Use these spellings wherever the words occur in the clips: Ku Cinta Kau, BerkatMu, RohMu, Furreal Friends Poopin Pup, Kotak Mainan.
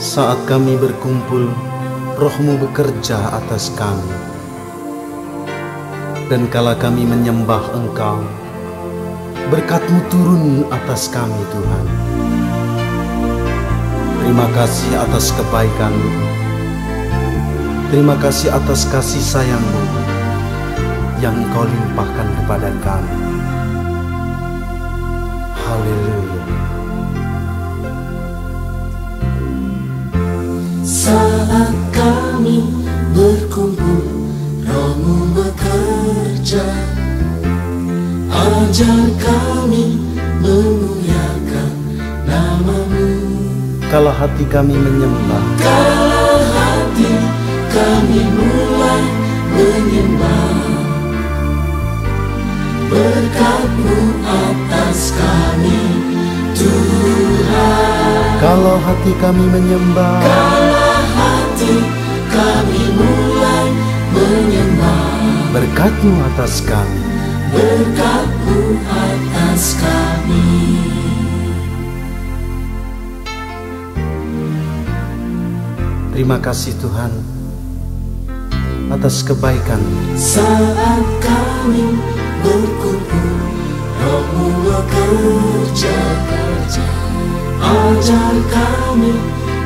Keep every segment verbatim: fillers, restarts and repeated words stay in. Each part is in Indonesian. Saat kami berkumpul, Roh-Mu bekerja atas kami. Dan kala kami menyembah Engkau, berkat-Mu turun atas kami, Tuhan. Terima kasih atas kebaikan-Mu. Terima kasih atas kasih sayang-Mu yang Engkau limpahkan kepada kami. Haleluya. Saat kami berkumpul, Roh-Mu bekerja, ajar kami memuliakan nama-Mu. Kala hati kami menyembah, kala hati kami mulai menyembah, berkat-Mu atas kami, Tuhan. Kalau hati kami menyembah, kalau hati kami mulai menyembah, berkat-Mu atas kami, berkat-Mu atas kami. Terima kasih Tuhan atas kebaikan. Saat kami berkumpul, Roh-Mu bekerja, ajar kami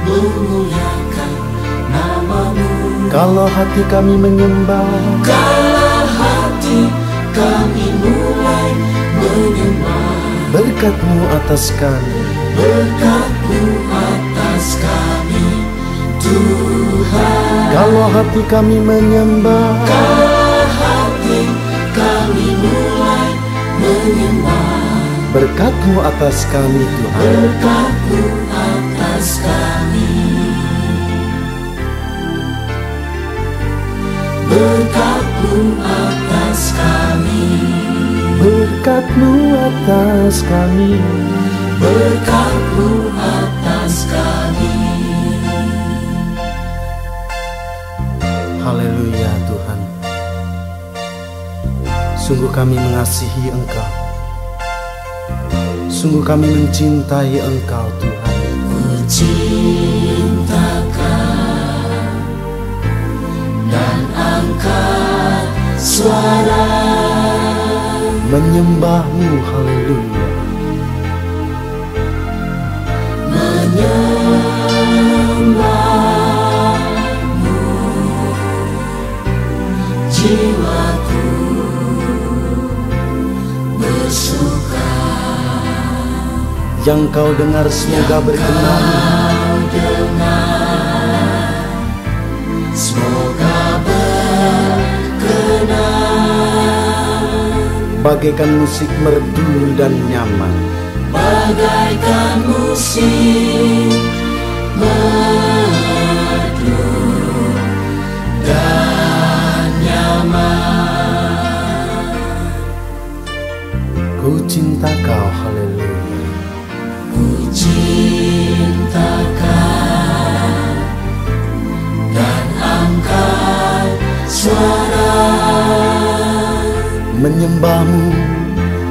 memuliakan nama-Mu. Kalau hati kami menyembah, kalau hati kami mulai menyembah, berkat-Mu atas kami, berkat-Mu atas kami, Tuhan. Kalau hati kami menyembah, kalau hati kami mulai menyembah, berkat-Mu atas kami, Tuhan, berkat-Mu atas kami, berkat-Mu atas kami, berkat-Mu atas kami, berkat-Mu atas kami. Haleluya Tuhan. Sungguh kami mengasihi Engkau, sungguh kami mencintai Engkau Tuhan. Ku cinta Kau, dan angkat suara menyembah-Mu, haleluya, menyembah-Mu jiwaku. Yang Kau dengar semoga berkenan, semoga berkenan. Bagaikan musik merdu dan nyaman, bagaikan musik merdu dan nyaman. Ku cinta Kau, haleluya. Ku cinta Kau, dan angkat suara menyembah-Mu,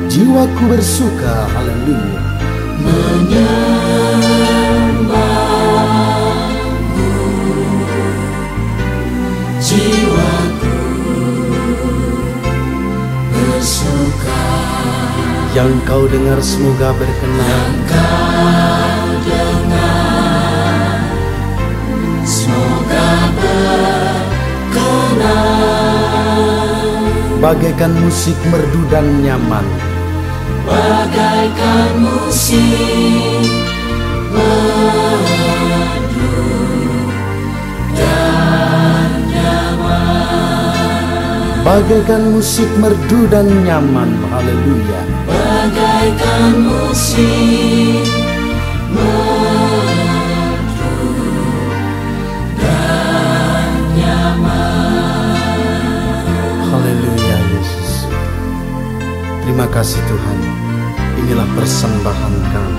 jiwaku bersuka, haleluya, menyembah-Mu jiwaku bersuka. Yang Kau dengar semoga berkenan, yang Kau dengar semoga berkenan. Bagaikan musik merdu dan nyaman, bagaikan musik merdu dan nyaman, bagaikan musik merdu dan nyaman, haleluya, bagaikan musik merdu dan nyaman. Haleluya Yesus. Terima kasih Tuhan. Inilah persembahan kami.